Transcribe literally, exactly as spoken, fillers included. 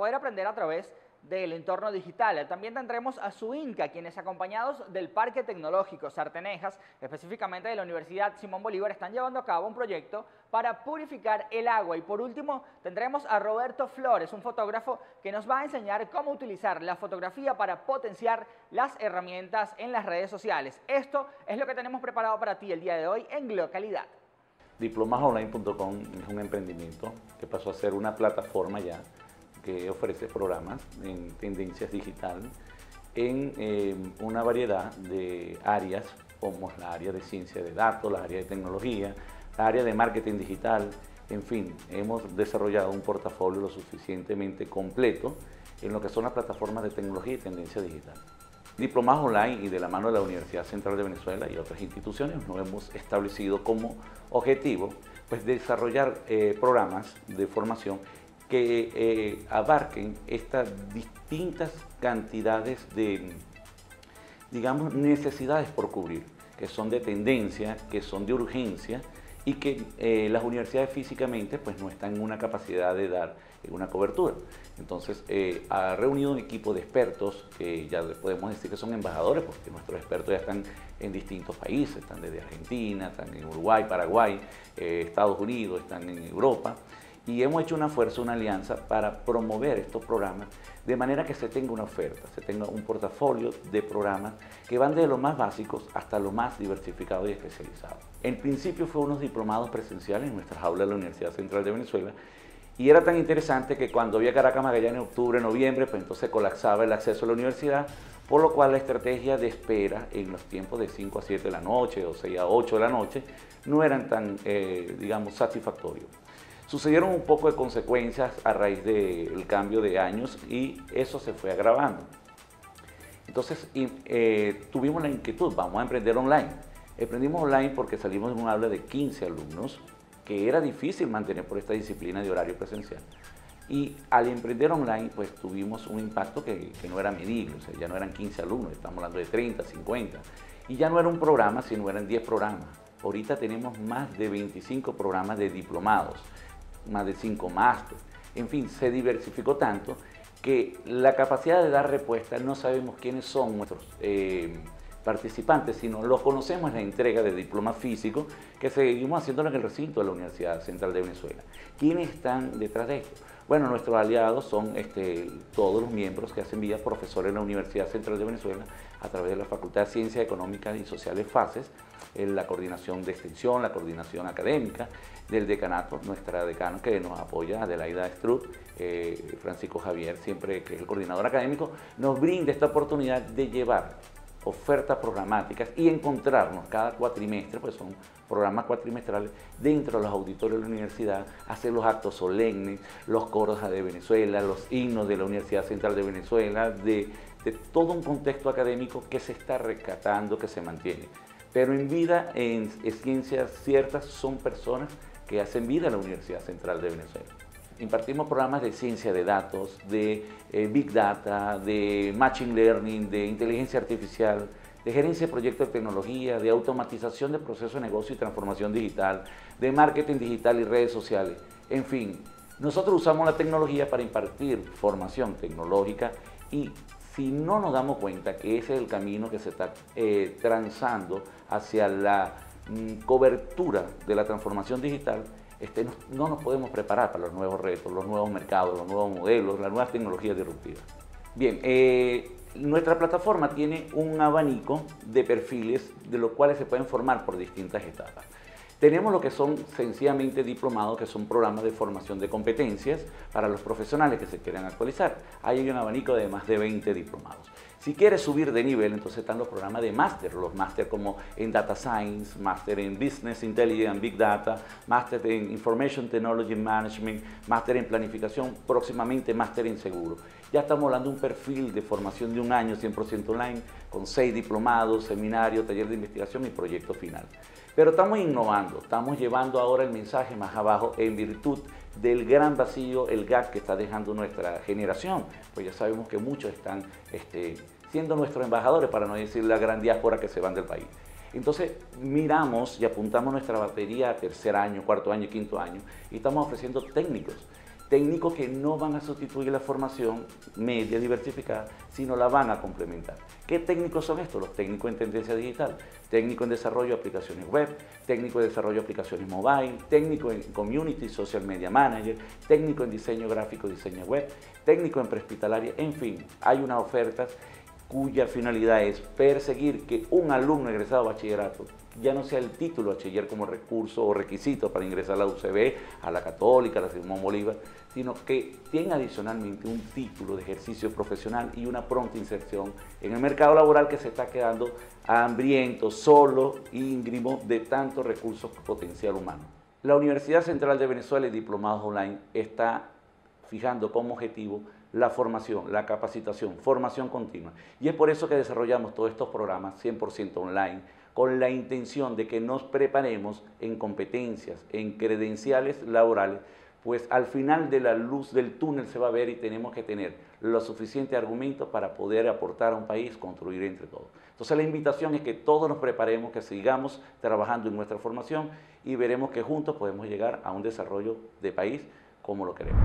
poder aprender a través del entorno digital. También tendremos a Suinca, quienes acompañados del Parque Tecnológico Sartenejas, específicamente de la Universidad Simón Bolívar, están llevando a cabo un proyecto para purificar el agua. Y por último tendremos a Roberto Flores, un fotógrafo que nos va a enseñar cómo utilizar la fotografía para potenciar las herramientas en las redes sociales. Esto es lo que tenemos preparado para ti el día de hoy en Glocalidad. Diplomas Online punto com es un emprendimiento que pasó a ser una plataforma ya que ofrece programas en tendencias digitales en eh, una variedad de áreas como la área de ciencia de datos, la área de tecnología, la área de marketing digital, en fin, hemos desarrollado un portafolio lo suficientemente completo en lo que son las plataformas de tecnología y tendencia digital. Diplomas Online y de la mano de la Universidad Central de Venezuela y otras instituciones nos hemos establecido como objetivo pues, desarrollar eh, programas de formación que eh, abarquen estas distintas cantidades de, digamos, necesidades por cubrir, que son de tendencia, que son de urgencia y que eh, las universidades físicamente pues, no están en una capacidad de dar una cobertura. Entonces, eh, ha reunido un equipo de expertos que ya podemos decir que son embajadores, porque nuestros expertos ya están en distintos países, están desde Argentina, están en Uruguay, Paraguay, eh, Estados Unidos, están en Europa. Y hemos hecho una fuerza, una alianza para promover estos programas de manera que se tenga una oferta, se tenga un portafolio de programas que van desde los más básicos hasta los más diversificados y especializados. En principio fue unos diplomados presenciales en nuestra jaula de la Universidad Central de Venezuela y era tan interesante que cuando había Caracas, Magallanes en octubre, noviembre, pues entonces colapsaba el acceso a la universidad, por lo cual la estrategia de espera en los tiempos de cinco a siete de la noche o seis a ocho de la noche no eran tan, eh, digamos, satisfactorios. Sucedieron un poco de consecuencias a raíz del cambio de años y eso se fue agravando. Entonces eh, tuvimos la inquietud, vamos a emprender online. Emprendimos online porque salimos de un aula de quince alumnos que era difícil mantener por esta disciplina de horario presencial. Y al emprender online pues tuvimos un impacto que, que no era medible, o sea, ya no eran quince alumnos, estamos hablando de treinta, cincuenta. Y ya no era un programa, sino eran diez programas. Ahorita tenemos más de veinticinco programas de diplomados, más de cinco másteres, en fin, se diversificó tanto que la capacidad de dar respuesta no sabemos quiénes son nuestros eh, participantes, sino los conocemos en la entrega de diplomas físicos que seguimos haciendo en el recinto de la Universidad Central de Venezuela. ¿Quiénes están detrás de esto? Bueno, nuestros aliados son este, todos los miembros que hacen vida profesores en la Universidad Central de Venezuela a través de la Facultad de Ciencias Económicas y Sociales FACES, en la coordinación de extensión, la coordinación académica del decanato, nuestra decana que nos apoya, Adelaida Struth, eh, Francisco Javier, siempre que es el coordinador académico, nos brinda esta oportunidad de llevar ofertas programáticas y encontrarnos cada cuatrimestre, pues son programas cuatrimestrales, dentro de los auditorios de la universidad, hacer los actos solemnes, los coros de Venezuela, los himnos de la Universidad Central de Venezuela, de, de todo un contexto académico que se está rescatando, que se mantiene. Pero en vida, en ciencias ciertas, son personas que hacen vida en la Universidad Central de Venezuela. Impartimos programas de ciencia de datos, de eh, Big Data, de Machine Learning, de inteligencia artificial, de gerencia de proyectos de tecnología, de automatización de procesos de negocio y transformación digital, de marketing digital y redes sociales. En fin, nosotros usamos la tecnología para impartir formación tecnológica y si no nos damos cuenta que ese es el camino que se está eh, transando hacia la mm, cobertura de la transformación digital, este, no, no nos podemos preparar para los nuevos retos, los nuevos mercados, los nuevos modelos, las nuevas tecnologías disruptivas. Bien, eh, nuestra plataforma tiene un abanico de perfiles de los cuales se pueden formar por distintas etapas. Tenemos lo que son sencillamente diplomados, que son programas de formación de competencias para los profesionales que se quieran actualizar. Ahí hay un abanico de más de veinte diplomados. Si quieres subir de nivel, entonces están los programas de máster, los máster como en Data Science, máster en Business Intelligence and Big Data, máster en Information Technology Management, máster en Planificación, próximamente máster en Seguro. Ya estamos hablando de un perfil de formación de un año cien por ciento online, con seis diplomados, seminario, taller de investigación y proyecto final. Pero estamos innovando, estamos llevando ahora el mensaje más abajo en virtud del gran vacío, el gap que está dejando nuestra generación. Pues ya sabemos que muchos están este, siendo nuestros embajadores, para no decir la gran diáspora que se van del país. Entonces miramos y apuntamos nuestra batería a tercer año, cuarto año, quinto año y estamos ofreciendo técnicos técnicos que no van a sustituir la formación media diversificada, sino la van a complementar. ¿Qué técnicos son estos? Los técnicos en tendencia digital, técnicos en desarrollo de aplicaciones web, técnicos en desarrollo de aplicaciones mobile, técnicos en community, social media manager, técnicos en diseño gráfico, diseño web, técnicos en prehospitalaria, en fin, hay unas ofertas cuya finalidad es perseguir que un alumno egresado de bachillerato ya no sea el título bachiller como recurso o requisito para ingresar a la U C B, a la Católica, a la Simón Bolívar, sino que tenga adicionalmente un título de ejercicio profesional y una pronta inserción en el mercado laboral que se está quedando hambriento, solo e íngrimo de tantos recursos potencial humano. La Universidad Central de Venezuela y Diplomados Online está fijando como objetivo la formación, la capacitación, formación continua. Y es por eso que desarrollamos todos estos programas cien por ciento online, con la intención de que nos preparemos en competencias, en credenciales laborales, pues al final de la luz del túnel se va a ver y tenemos que tener los suficientes argumentos para poder aportar a un país, construir entre todos. Entonces la invitación es que todos nos preparemos, que sigamos trabajando en nuestra formación y veremos que juntos podemos llegar a un desarrollo de país como lo queremos.